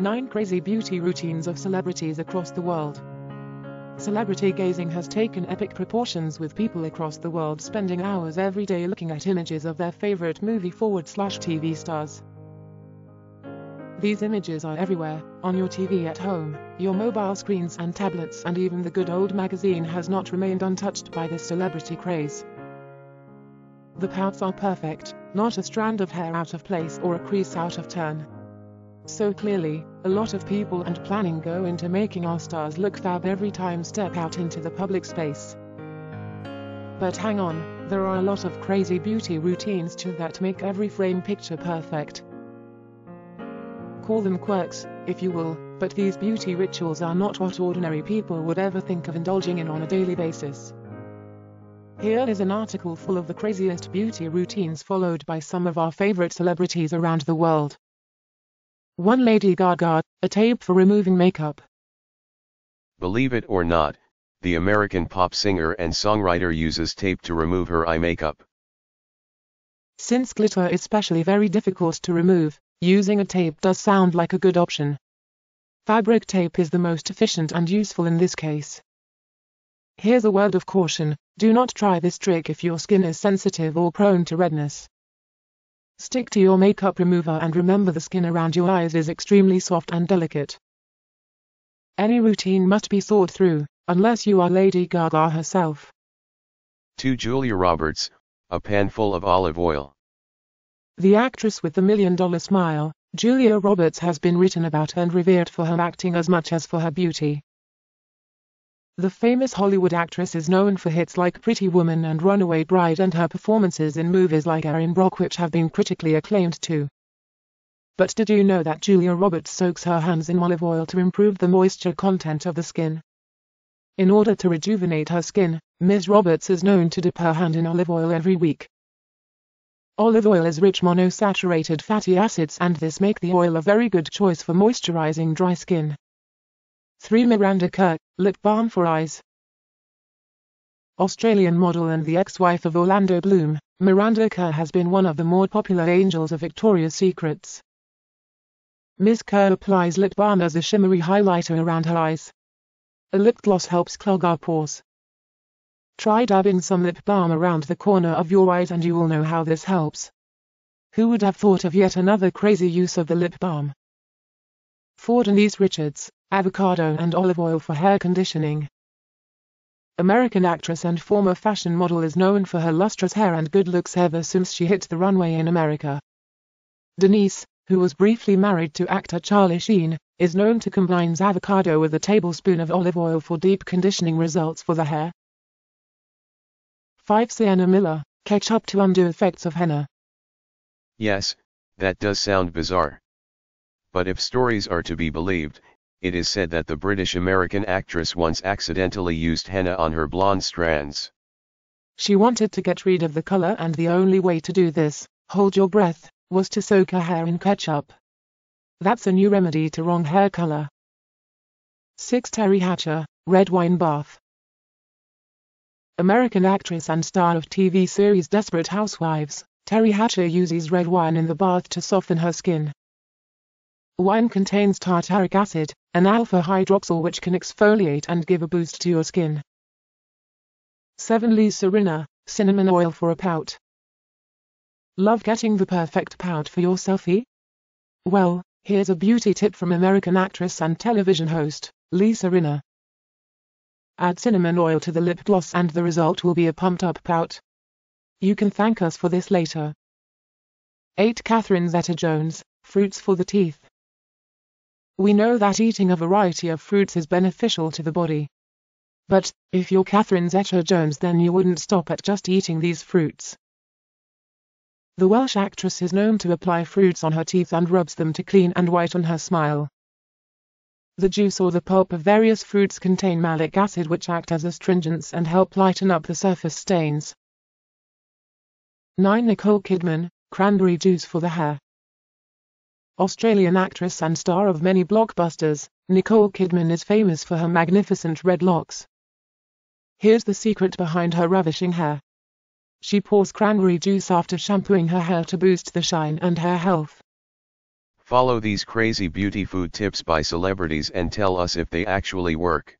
9 Crazy Beauty Routines of Celebrities Across the World. Celebrity gazing has taken epic proportions, with people across the world spending hours every day looking at images of their favorite movie /TV stars. These images are everywhere, on your TV at home, your mobile screens and tablets, and even the good old magazine has not remained untouched by this celebrity craze. The pouts are perfect, not a strand of hair out of place or a crease out of turn. So clearly, a lot of people and planning go into making our stars look fab every time step out into the public space. But hang on, there are a lot of crazy beauty routines too that make every frame picture perfect. Call them quirks, if you will, but these beauty rituals are not what ordinary people would ever think of indulging in on a daily basis. Here is an article full of the craziest beauty routines followed by some of our favorite celebrities around the world. 1. Lady Gaga, a tape for removing makeup. Believe it or not, the American pop singer and songwriter uses tape to remove her eye makeup. Since glitter is especially very difficult to remove, using a tape does sound like a good option. Fabric tape is the most efficient and useful in this case. Here's a word of caution: do not try this trick if your skin is sensitive or prone to redness. Stick to your makeup remover, and remember the skin around your eyes is extremely soft and delicate. Any routine must be thought through, unless you are Lady Gaga herself. 2. Julia Roberts, a pan full of olive oil. The actress with the $1 million smile, Julia Roberts, has been written about and revered for her acting as much as for her beauty. The famous Hollywood actress is known for hits like Pretty Woman and Runaway Bride, and her performances in movies like Aaron Brock, which have been critically acclaimed too. But did you know that Julia Roberts soaks her hands in olive oil to improve the moisture content of the skin? In order to rejuvenate her skin, Ms. Roberts is known to dip her hand in olive oil every week. Olive oil is rich monosaturated fatty acids, and this make the oil a very good choice for moisturizing dry skin. 3. Miranda Kerr, lip balm for eyes. Australian model and the ex-wife of Orlando Bloom, Miranda Kerr has been one of the more popular angels of Victoria's Secrets. Ms. Kerr applies lip balm as a shimmery highlighter around her eyes. A lip gloss helps clog our pores. Try dabbing some lip balm around the corner of your eyes and you will know how this helps. Who would have thought of yet another crazy use of the lip balm? 4. Denise Richards, avocado and olive oil for hair conditioning. American actress and former fashion model is known for her lustrous hair and good looks ever since she hit the runway in America. Denise, who was briefly married to actor Charlie Sheen, is known to combine avocado with a tablespoon of olive oil for deep conditioning results for the hair. 5. Sienna Miller, ketchup to undo effects of henna. Yes, that does sound bizarre. But if stories are to be believed, it is said that the British-American actress once accidentally used henna on her blonde strands. She wanted to get rid of the color, and the only way to do this, hold your breath, was to soak her hair in ketchup. That's a new remedy to wrong hair color. 6. Terry Hatcher, red wine bath. American actress and star of TV series Desperate Housewives, Terry Hatcher uses red wine in the bath to soften her skin. Wine contains tartaric acid, an alpha hydroxyl, which can exfoliate and give a boost to your skin. 7. Lisa Rinna, cinnamon oil for a pout. Love getting the perfect pout for your selfie? Well, here's a beauty tip from American actress and television host, Lisa Rinna. Add cinnamon oil to the lip gloss and the result will be a pumped-up pout. You can thank us for this later. 8. Catherine Zeta-Jones, fruits for the teeth. We know that eating a variety of fruits is beneficial to the body. But if you're Catherine Zeta-Jones, then you wouldn't stop at just eating these fruits. The Welsh actress is known to apply fruits on her teeth and rubs them to clean and whiten her smile. The juice or the pulp of various fruits contain malic acid, which act as astringents and help lighten up the surface stains. 9. Nicole Kidman, cranberry juice for the hair. Australian actress and star of many blockbusters, Nicole Kidman is famous for her magnificent red locks. Here's the secret behind her ravishing hair. She pours cranberry juice after shampooing her hair to boost the shine and hair health. Follow these crazy beauty food tips by celebrities and tell us if they actually work.